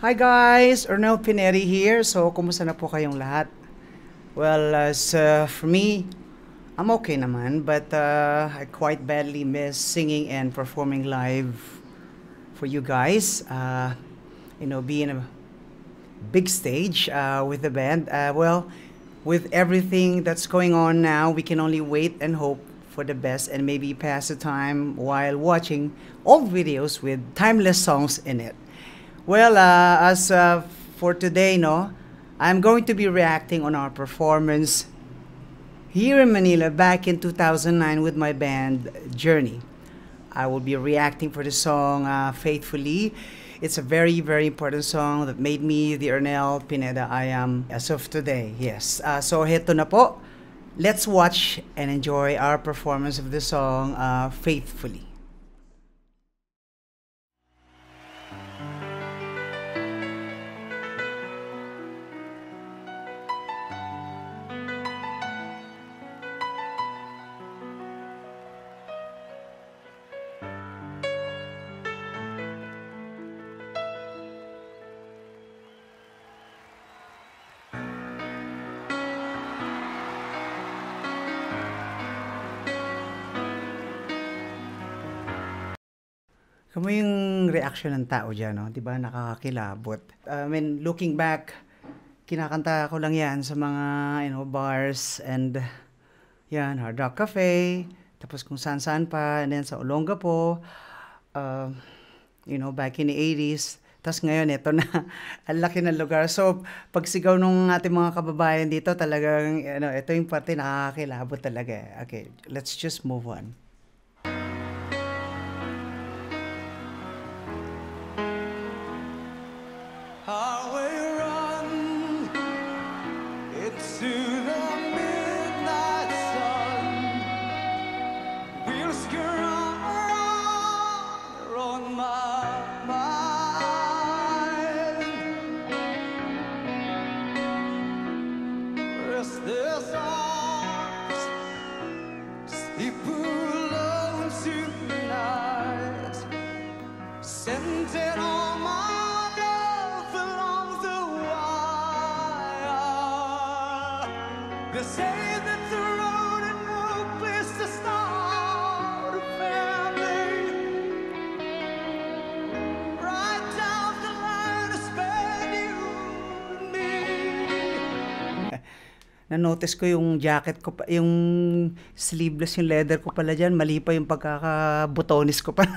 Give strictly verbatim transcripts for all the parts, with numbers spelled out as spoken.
Hi guys! Arnel Pineda here. So, kumusta na po kayong lahat? Well, as uh, for me, I'm okay naman, but uh, I quite badly miss singing and performing live for you guys. Uh, you know, being a big stage uh, with the band. Uh, well, with everything that's going on now, we can only wait and hope for the best and maybe pass the time while watching old videos with timeless songs in it. Well, uh, as uh, for today, no, I'm going to be reacting on our performance here in Manila back in two thousand nine with my band, Journey. I will be reacting for the song uh, Faithfully. It's a very, very important song that made me the Arnel Pineda I am as of today, yes. Uh, so, heto na po. Let's watch and enjoy our performance of the song uh, Faithfully. Kamo yung reaction ng tao dyan, no? Diba? Nakakakilabot. I mean, looking back, kinakanta ko lang yan sa mga, you know, bars and yan, Hard Rock Cafe, tapos kung saan-saan pa, and then sa Olonga po, uh, you know, back in the eighties. Tapos ngayon, ito na, ang laki ng lugar. So, pagsigaw ng ating mga kababayan dito, talagang, you know, ito yung parte nakakakilabot talaga. Okay, let's just move on. Na-notice ko yung jacket ko, pa, yung sleeveless, yung leather ko pala dyan. Mali pa yung pagkakabutonis ko pa.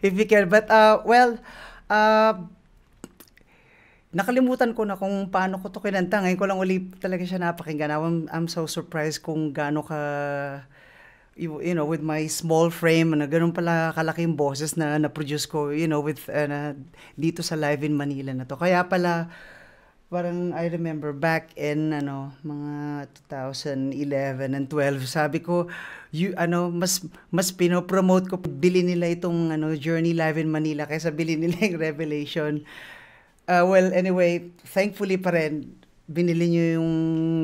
If you care. But, uh, well, uh, nakalimutan ko na kung paano ko ito kinanta. Ngayon ko lang ulit talaga siya napakinggan. I'm, I'm so surprised kung gaano ka, you, you know, with my small frame, na ganun pala kalaking boses na na-produce ko, you know, with, uh, na, dito sa live in Manila na to. Kaya pala, parang I remember back in ano mga two thousand eleven and twelve, sabi ko you ano mas mas pino-promote ko bili nila itong ano Journey Live in Manila kaysa bili nila yung Revelation. Uh, well anyway, thankfully pa rin binili niyo yung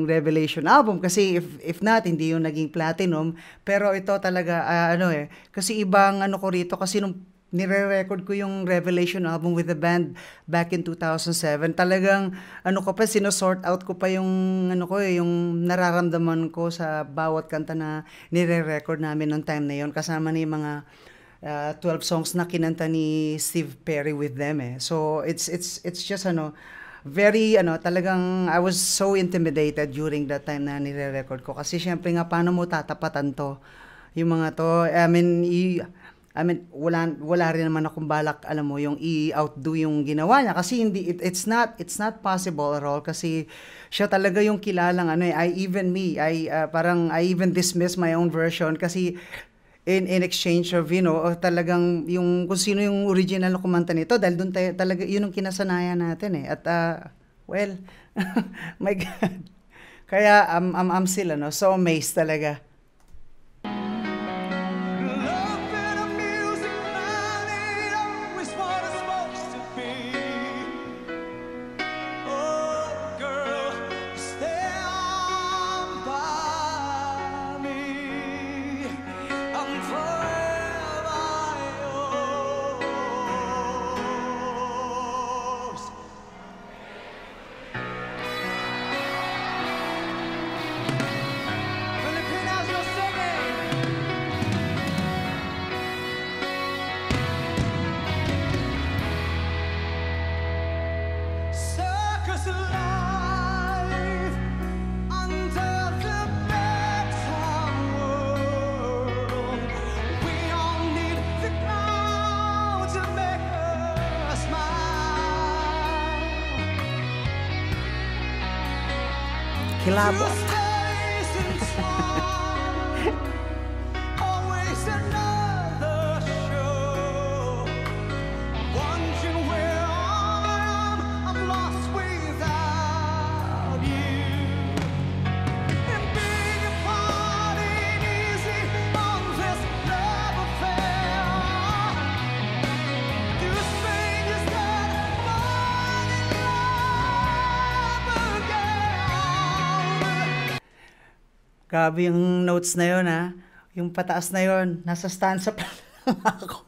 Revelation album kasi if if not hindi yung naging platinum, pero ito talaga uh, ano eh kasi ibang ano ko rito kasi nung nire-record ko yung Revelation album with the band back in two thousand seven. Talagang, ano ko pa, sinosort out ko pa yung, ano ko, yung nararamdaman ko sa bawat kanta na nire-record namin noong time na yon. Kasama na yung mga uh, twelve songs na kinanta ni Steve Perry with them eh. So, it's, it's, it's just, ano, very, ano, talagang, I was so intimidated during that time na nire-record ko. Kasi, syempre nga, paano mo tatapatan to? Yung mga to, I mean, you, I mean, wala, wala rin naman akong balak, alam mo, yung i-outdo yung ginawa niya. Kasi hindi, it, it's not, it's not possible at all. Kasi siya talaga yung kilalang, ano eh, I even me, I, uh, parang I even dismiss my own version. Kasi in, in exchange of, you know, talagang yung, kung sino yung original na kumanta nito. Dahil doon tayo, talaga, yun ang kinasanayan natin eh. At, uh, well, my God. Kaya, I'm, I'm, I'm still, ano, so amazed talaga. labo. Grabe yung notes na yun, ha? Yung pataas na yun, nasa stanza pa lang ako.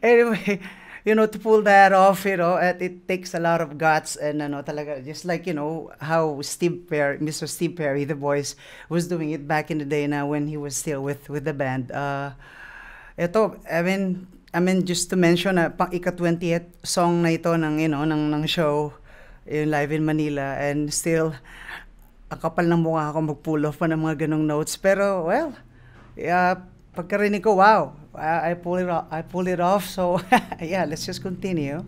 Anyway, you know, to pull that off, you know, it, it takes a lot of guts and ano talaga, just like, you know, how Steve Perry, Mister Steve Perry, the voice, was doing it back in the day na when he was still with, with the band. Uh, ito, I mean, I mean, just to mention, uh, pang ika-twentieth song na ito ng, you know, ng, ng show, yung live in Manila, and still, ang kapal ng mukha ako mag-pull off pa ng mga ganong notes. Pero, well, uh, pagkarinig ko, wow, I, I, pull it off, I pull it off. So, yeah, let's just continue.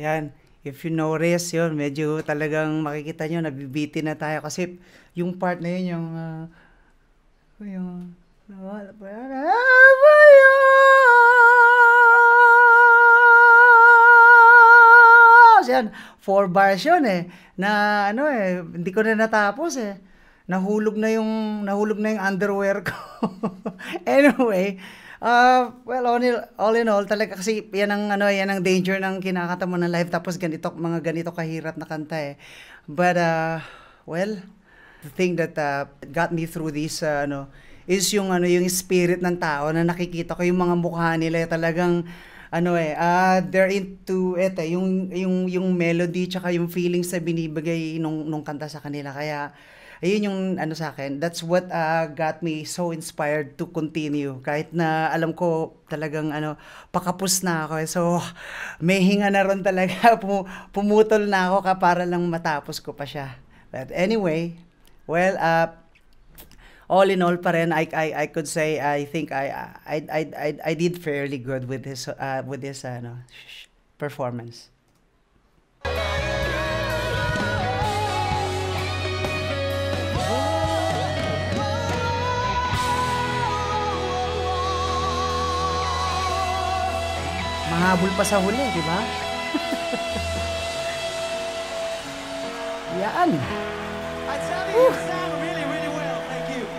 Ayan, if you notice yun, medyo talagang makikita nyo, nabibiti na tayo kasi yung part na yun, yung, uh, yung, ayan, four bars yun eh, na ano eh, hindi ko na natapos eh, nahulog na yung, nahulog na yung underwear ko. Anyway, Uh, well, all in, all in all, talaga kasi yan ang, ano, yan ang danger ng kinakanta mo ng live tapos ganito, mga ganito kahirap na kanta eh. But, uh, well, the thing that uh, got me through this uh, ano, is yung, ano, yung spirit ng tao na nakikita ko, yung mga mukha nila talagang, ano eh, uh, they're into it eh, yung, yung, yung melody tsaka yung feelings na binibigay nung, nung kanta sa kanila. Kaya, ayun yung ano sa akin, that's what uh, got me so inspired to continue. Kahit na alam ko talagang ano, pakapos na ako. So, may hinga na ron talaga. Pum pumutol na ako ka para lang matapos ko pa siya. But anyway, well, uh, all in all pa rin, I, I, I could say, I think I, I, I, I, I did fairly good with this, uh, with this uh, ano, performance. Mahabol pa sa huli, di ba? Yan. Ooh.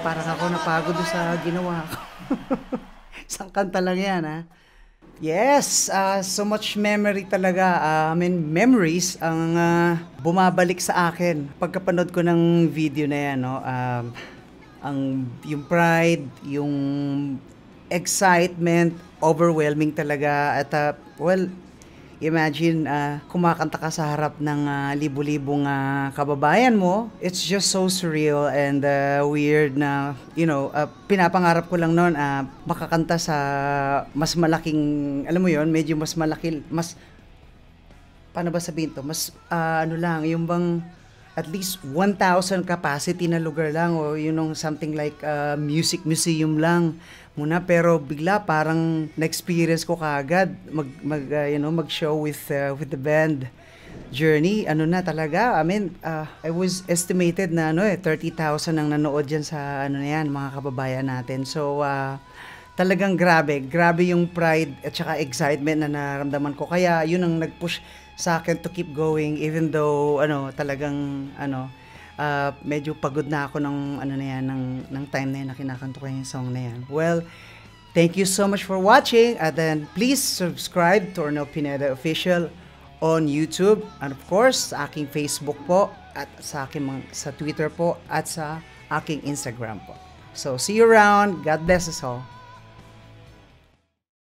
Parang ako napagod sa ginawa ko. Isang kanta lang yan, ha? Yes, uh, so much memory talaga. Uh, I mean, memories ang uh, bumabalik sa akin. Pagkapanood ko ng video na yan, no? Um, ang yung pride, yung excitement, overwhelming talaga. At uh, well, imagine uh, kumakanta ka sa harap ng uh, libu-libong uh, kababayan mo. It's just so surreal and uh, weird na, you know, uh, pinapangarap ko lang noon uh, makakanta sa mas malaking, alam mo yon, medyo mas malaki, mas, paano ba sabihin to? Mas uh, ano lang, yung bang at least one thousand capacity na lugar lang, o you know, something like uh, music museum lang muna. Pero bigla parang na-experience ko kaagad mag, mag uh, you know, mag-show with uh, with the band Journey. Ano na talaga, I mean, uh, I was estimated na ano eh thirty thousand ang nanood diyan sa ano na yan, mga kababayan natin. So uh, talagang grabe, grabe yung pride at saka excitement na nararamdaman ko. Kaya yun ang nag-push sa akin to keep going, even though ano talagang ano uh, medyo pagod na ako ng ano na yan, ng ng time na yan na kinakanta ko yung song na yan. Well, thank you so much for watching, and then please subscribe to Arnel Pineda Official on YouTube, and of course sa aking Facebook po, at sa aking mga, sa Twitter po, at sa aking Instagram po. So see you around. God bless us all.